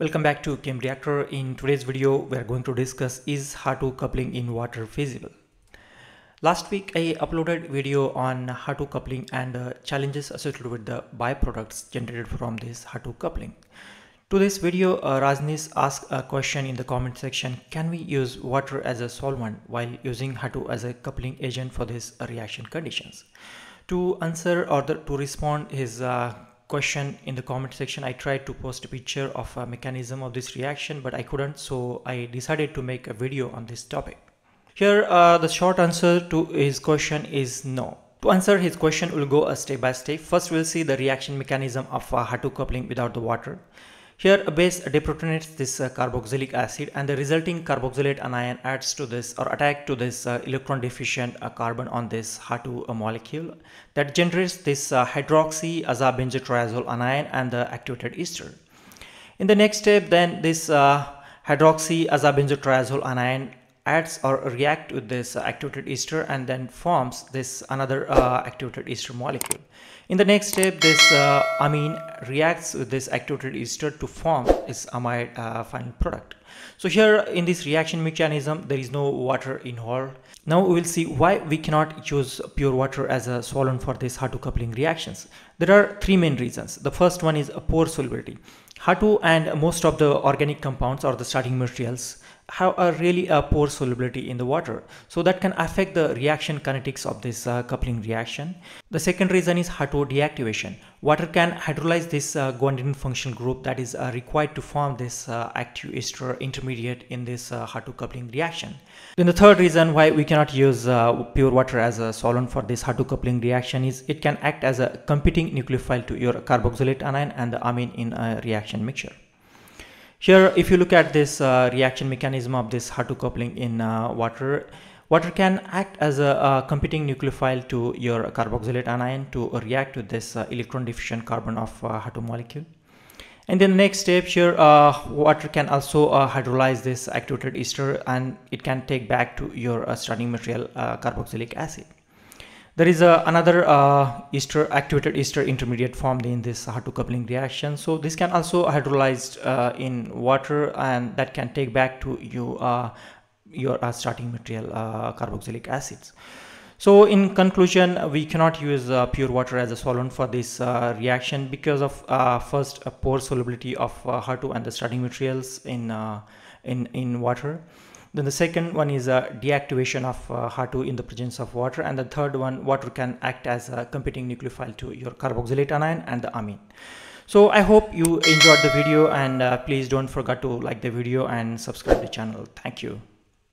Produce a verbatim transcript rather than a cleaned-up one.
Welcome back to Chem Reactor. In today's video, we are going to discuss is H A T U coupling in water feasible. Last week, I uploaded video on H A T U coupling and uh, challenges associated with the byproducts generated from this H A T U coupling. To this video, uh, Rajneesh asked a question in the comment section: can we use water as a solvent while using H A T U as a coupling agent for these reaction conditions? To answer or the, to respond his uh, question in the comment section, I tried to post a picture of a mechanism of this reaction, but I couldn't, so I decided to make a video on this topic. Here uh, the short answer to his question is no. To answer his question, we'll go a step by step. First, we'll see the reaction mechanism of uh, H A T U coupling without the water. Here a base deprotonates this uh, carboxylic acid, and the resulting carboxylate anion adds to this or attack to this uh, electron deficient uh, carbon on this H A T U uh, molecule that generates this uh, hydroxy azabenzotriazole anion and the activated ester. In the next step, then this uh, hydroxy azabenzotriazole anion adds or react with this uh, activated ester and then forms this another uh, activated ester molecule. In the next step, this uh, amine reacts with this activated ester to form its amide uh, final product. So here in this reaction mechanism, there is no water involved. Now we will see why we cannot use pure water as a solvent for this H A T U coupling reactions. There are three main reasons. The first one is a poor solubility. H A T U and most of the organic compounds or the starting materials have a really uh, poor solubility in the water, so that can affect the reaction kinetics of this uh, coupling reaction. The second reason is H A T U deactivation. Water can hydrolyze this uh, guanidine functional group that is uh, required to form this uh, active ester intermediate in this uh, H A T U coupling reaction. Then the third reason why we cannot use uh, pure water as a solvent for this H A T U coupling reaction is it can act as a competing nucleophile to your carboxylate anion and the amine in a reaction mixture. Here, if you look at this uh, reaction mechanism of this H A T U coupling in uh, water, water can act as a, a competing nucleophile to your carboxylate anion to react with this uh, electron deficient carbon of uh, H A T U molecule. And then next step here, uh, water can also uh, hydrolyze this activated ester, and it can take back to your uh, starting material uh, carboxylic acid. There is uh, another uh, ester, activated ester intermediate formed in this H A T U coupling reaction. So this can also hydrolyzed uh, in water, and that can take back to you uh, your uh, starting material uh, carboxylic acids. So in conclusion, we cannot use uh, pure water as a solvent for this uh, reaction because of uh, first a poor solubility of uh, H A T U and the starting materials in uh, in in water. Then the second one is a deactivation of uh, H A T U in the presence of water, and the third one, water can act as a competing nucleophile to your carboxylate anion and the amine. So I hope you enjoyed the video, and uh, please don't forget to like the video and subscribe to the channel. Thank you.